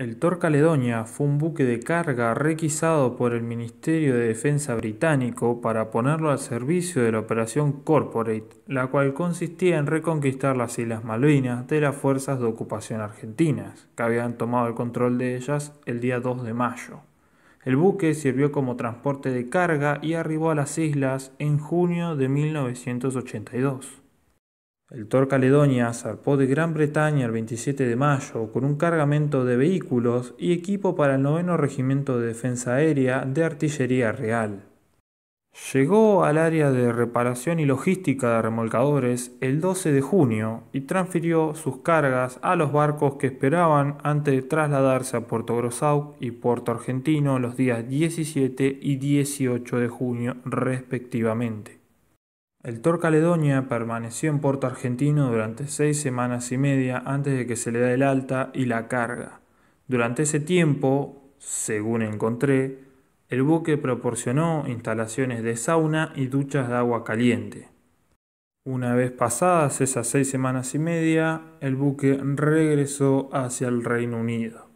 El Tor Caledonia fue un buque de carga requisado por el Ministerio de Defensa británico para ponerlo al servicio de la Operación Corporate, la cual consistía en reconquistar las Islas Malvinas de las fuerzas de ocupación argentinas, que habían tomado el control de ellas el día 2 de mayo. El buque sirvió como transporte de carga y arribó a las islas en junio de 1982. El Tor Caledonia zarpó de Gran Bretaña el 27 de mayo con un cargamento de vehículos y equipo para el 9º Regimiento de Defensa Aérea de Artillería Real. Llegó al área de reparación y logística de remolcadores el 12 de junio y transfirió sus cargas a los barcos que esperaban antes de trasladarse a Puerto Groussac y Puerto Argentino los días 17 y 18 de junio respectivamente. El Tor Caledonia permaneció en Puerto Argentino durante 6 semanas y media antes de que se le dé el alta y la carga. Durante ese tiempo, según encontré, el buque proporcionó instalaciones de sauna y duchas de agua caliente. Una vez pasadas esas 6 semanas y media, el buque regresó hacia el Reino Unido.